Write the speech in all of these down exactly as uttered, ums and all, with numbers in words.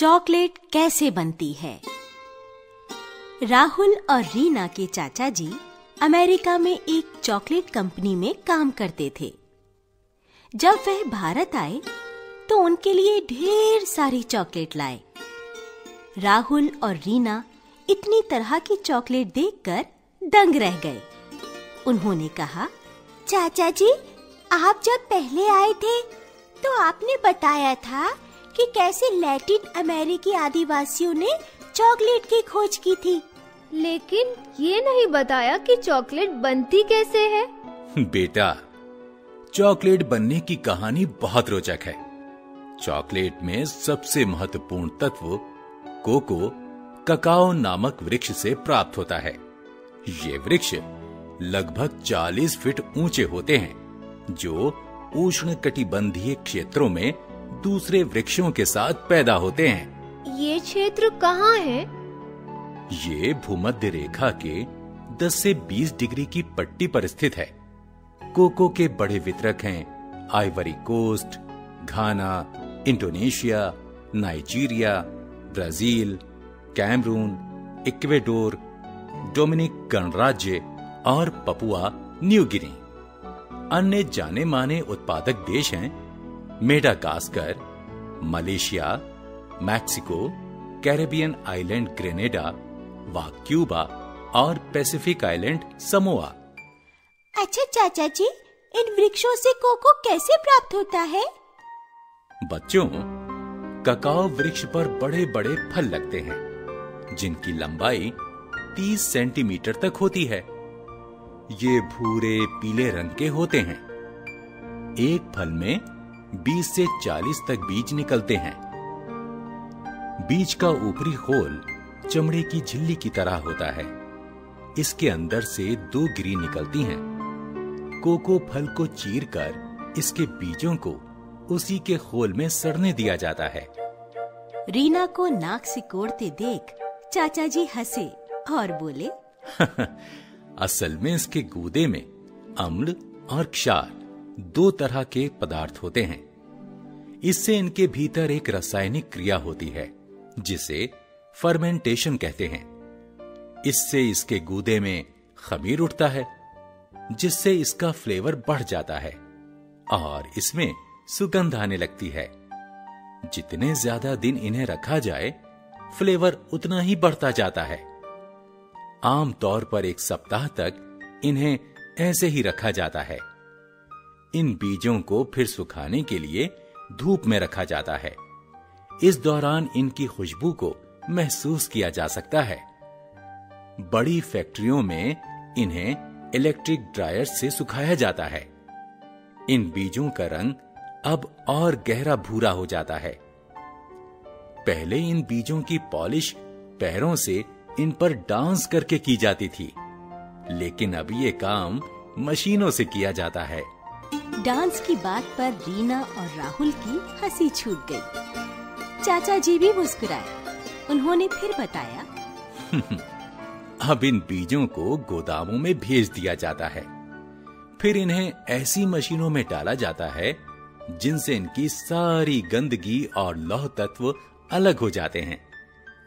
Chocolate कैसे बनती है। राहुल और रीना के चाचा जी अमेरिका में एक चॉकलेट कंपनी में काम करते थे। जब वह भारत आए तो उनके लिए ढेर सारी चॉकलेट लाए। राहुल और रीना इतनी तरह की चॉकलेट देखकर दंग रह गए। उन्होंने कहा, चाचा जी, आप जब पहले आए थे तो आपने बताया था कि कैसे लैटिन अमेरिकी आदिवासियों ने चॉकलेट की खोज की थी, लेकिन ये नहीं बताया कि चॉकलेट बनती कैसे है। बेटा, चॉकलेट बनने की कहानी बहुत रोचक है। चॉकलेट में सबसे महत्वपूर्ण तत्व कोको ककाओ नामक वृक्ष से प्राप्त होता है। ये वृक्ष लगभग चालीस फीट ऊंचे होते हैं, जो उष्णकटिबंधीय क्षेत्रों में दूसरे वृक्षों के साथ पैदा होते हैं। ये क्षेत्र कहाँ है? ये भूमध्य रेखा के दस से बीस डिग्री की पट्टी पर स्थित है। कोको के बड़े वितरक हैं Ivory Coast, Ghana, Indonesia, Nigeria, Brazil, Cameroon, Ecuador, Dominic गणराज्य और पपुआ न्यू गिनी। अन्य जाने माने उत्पादक देश हैं Madagascar, Malaysia, Mexico, Caribbean island Grenada व क्यूबा और पैसिफिक आइलैंड समोआ। अच्छा चाचा जी, इन वृक्षों से कोको कैसे प्राप्त होता है? बच्चों, ककाओ वृक्ष पर बड़े बड़े फल लगते हैं, जिनकी लंबाई तीस सेंटीमीटर तक होती है। ये भूरे पीले रंग के होते हैं। एक फल में बीस से चालीस तक बीज निकलते हैं। बीज का ऊपरी खोल चमड़े की झिल्ली की तरह होता है। इसके अंदर से दो गिरी निकलती हैं। कोको फल को चीरकर इसके बीजों को उसी के खोल में सड़ने दिया जाता है। रीना को नाक सिकोड़ते देख चाचा जी हंसे और बोले, असल में इसके गूदे में अम्ल और क्षार दो तरह के पदार्थ होते हैं। इससे इनके भीतर एक रासायनिक क्रिया होती है, जिसे फर्मेंटेशन कहते हैं। इससे इसके गूदे में खमीर उठता है, जिससे इसका फ्लेवर बढ़ जाता है और इसमें सुगंध आने लगती है। जितने ज्यादा दिन इन्हें रखा जाए, फ्लेवर उतना ही बढ़ता जाता है। आमतौर पर एक सप्ताह तक इन्हें ऐसे ही रखा जाता है। इन बीजों को फिर सुखाने के लिए धूप में रखा जाता है। इस दौरान इनकी खुशबू को महसूस किया जा सकता है। बड़ी फैक्ट्रियों में इन्हें इलेक्ट्रिक ड्रायर से सुखाया जाता है। इन बीजों का रंग अब और गहरा भूरा हो जाता है। पहले इन बीजों की पॉलिश पैरों से इन पर डांस करके की जाती थी, लेकिन अब ये काम मशीनों से किया जाता है। डांस की बात पर रीना और राहुल की हंसी छूट गई। चाचा जी भी मुस्कुराए। उन्होंने फिर बताया, अब इन बीजों को गोदामों में भेज दिया जाता है। फिर इन्हें ऐसी मशीनों में डाला जाता है जिनसे इनकी सारी गंदगी और लौह तत्व अलग हो जाते हैं।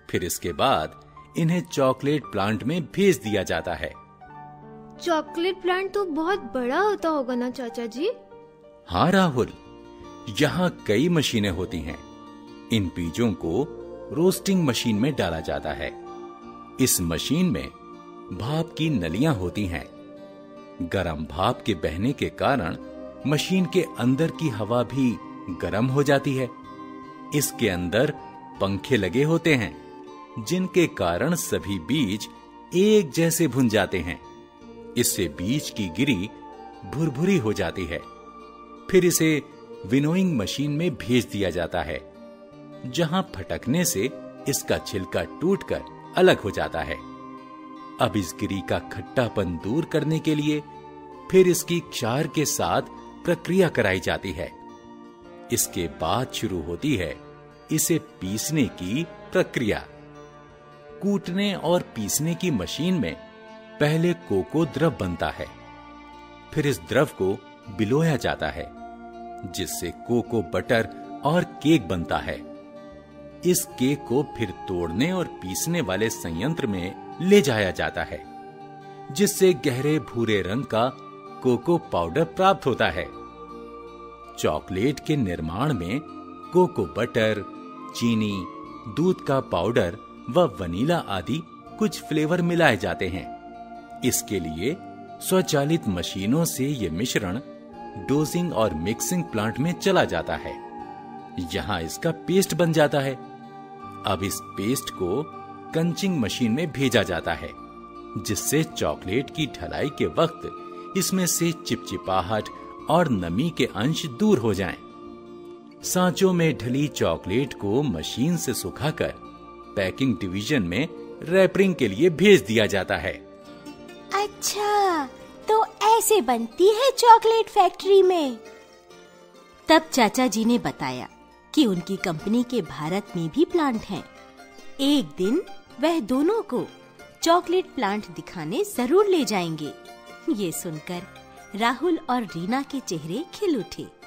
फिर इसके बाद इन्हें चॉकलेट प्लांट में भेज दिया जाता है। चॉकलेट प्लांट तो बहुत बड़ा होता होगा ना चाचा जी? हाँ राहुल, यहाँ कई मशीनें होती हैं। इन बीजों को रोस्टिंग मशीन में डाला जाता है। इस मशीन में भाप की नलियां होती हैं। गरम भाप के बहने के कारण मशीन के अंदर की हवा भी गरम हो जाती है। इसके अंदर पंखे लगे होते हैं, जिनके कारण सभी बीज एक जैसे भुन जाते हैं। इससे बीज की गिरी भुरभुरी हो जाती है। फिर इसे विनोइंग मशीन में भेज दिया जाता है, जहां फटकने से इसका छिलका टूटकर अलग हो जाता है। अब इस गिरी का खट्टापन दूर करने के लिए फिर इसकी क्षार के साथ प्रक्रिया कराई जाती है। इसके बाद शुरू होती है इसे पीसने की प्रक्रिया। कूटने और पीसने की मशीन में पहले कोको द्रव बनता है। फिर इस द्रव को बिलोया जाता है, जिससे कोको बटर और केक बनता है। इस केक को फिर तोड़ने और पीसने वाले संयंत्र में ले जाया जाता है, जिससे गहरे भूरे रंग का कोको पाउडर प्राप्त होता है। चॉकलेट के निर्माण में कोको बटर, चीनी, दूध का पाउडर व वनीला आदि कुछ फ्लेवर मिलाए जाते हैं। इसके लिए स्वचालित मशीनों से ये मिश्रण डोजिंग और मिक्सिंग प्लांट में चला जाता है। यहाँ इसका पेस्ट बन जाता है। अब इस पेस्ट को कंचिंग मशीन में भेजा जाता है, जिससे चॉकलेट की ढलाई के वक्त इसमें से चिपचिपाहट और नमी के अंश दूर हो जाएं। सांचों में ढली चॉकलेट को मशीन से सुखाकर पैकिंग डिवीजन में रैपरिंग के लिए भेज दिया जाता है। अच्छा, तो ऐसे बनती है चॉकलेट फैक्ट्री में। तब चाचा जी ने बताया कि उनकी कंपनी के भारत में भी प्लांट हैं। एक दिन वह दोनों को चॉकलेट प्लांट दिखाने जरूर ले जाएंगे। ये सुनकर राहुल और रीना के चेहरे खिल उठे।